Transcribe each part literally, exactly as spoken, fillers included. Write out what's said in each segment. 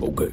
OK。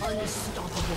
Unstoppable.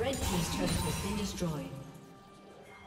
Red team's turret has been destroyed.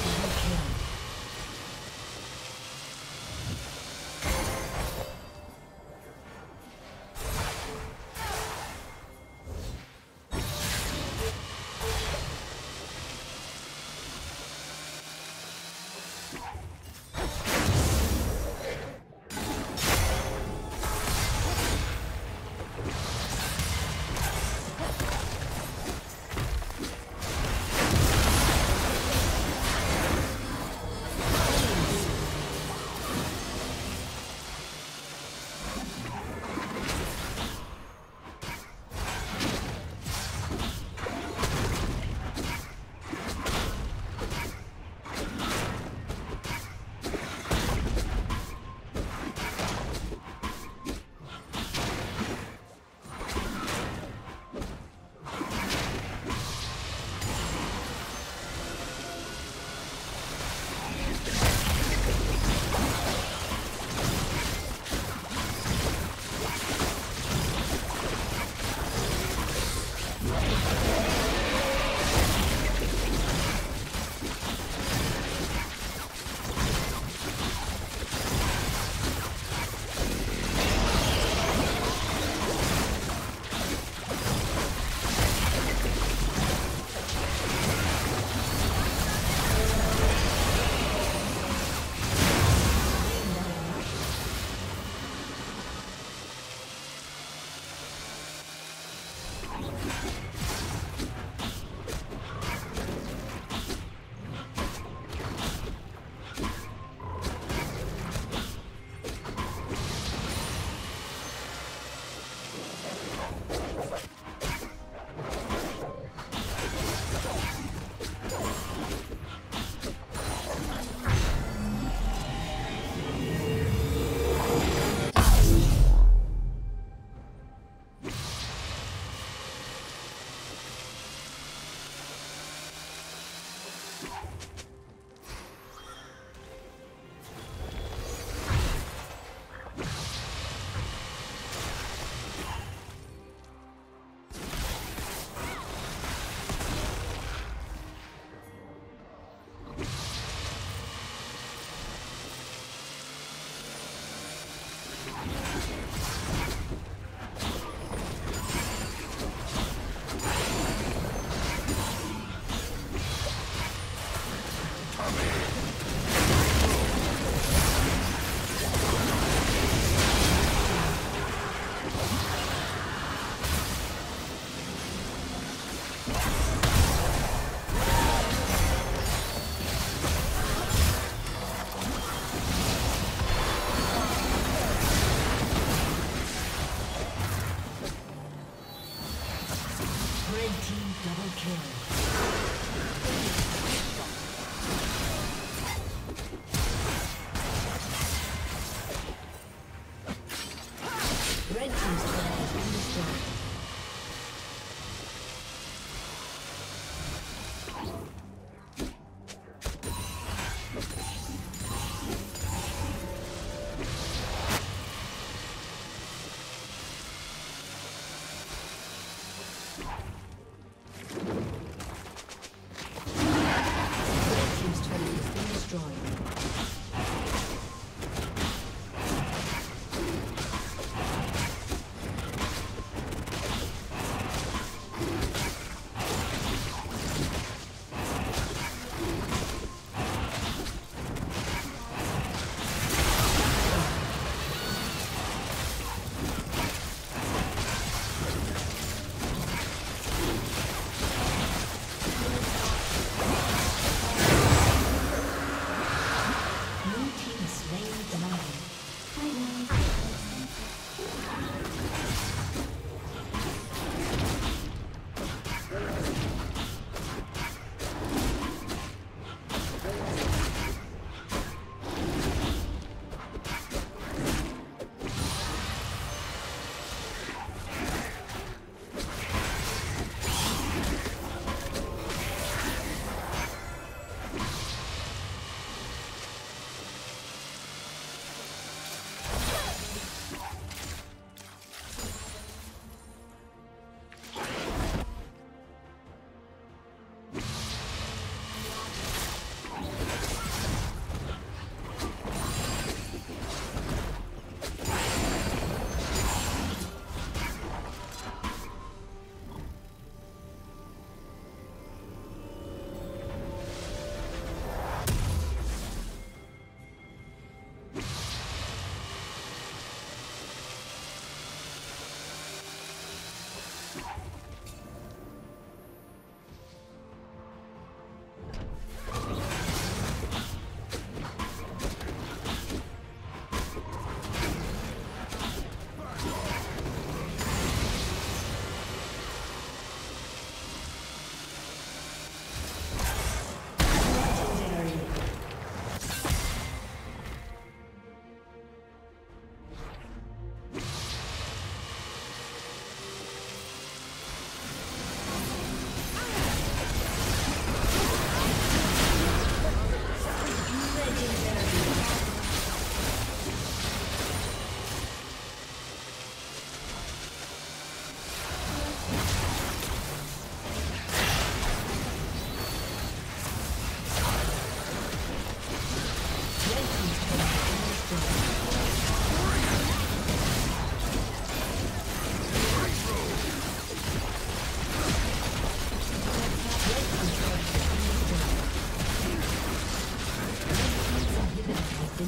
double kill.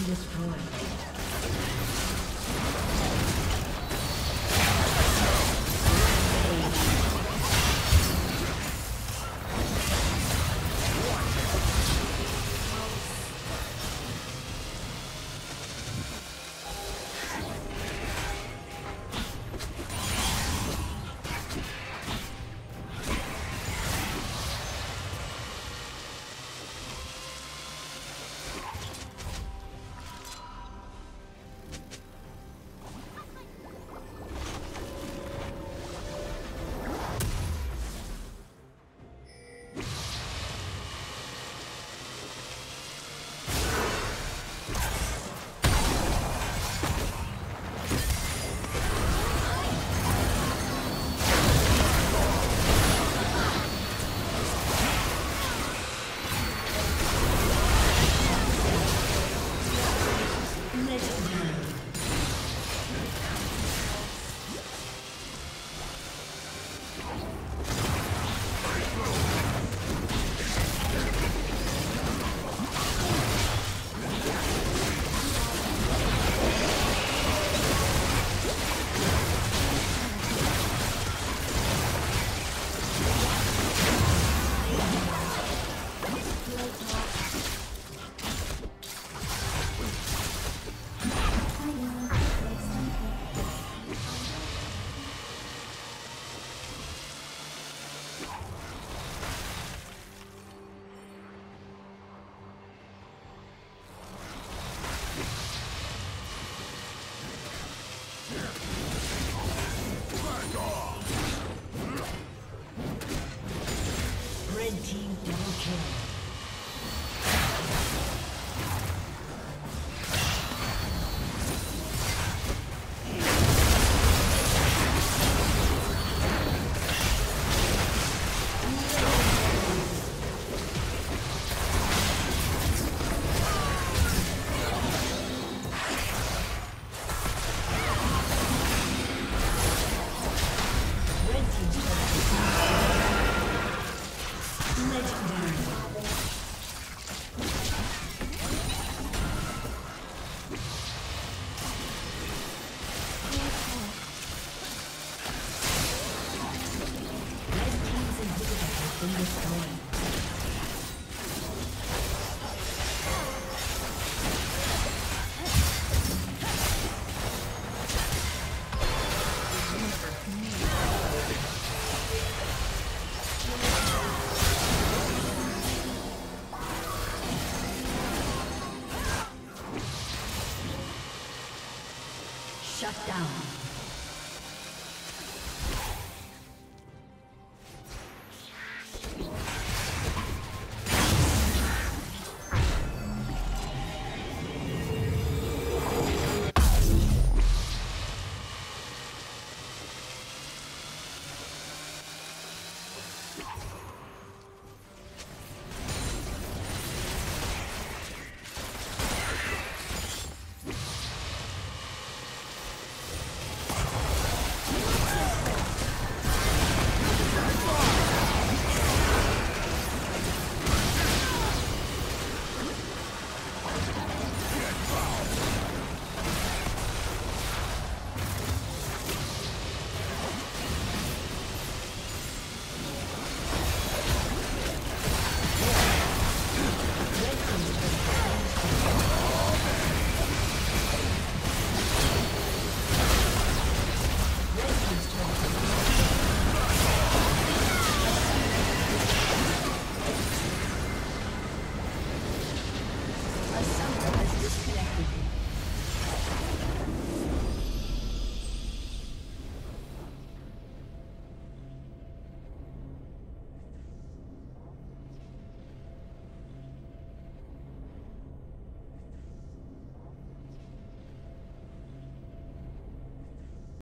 been destroyed. Shut down.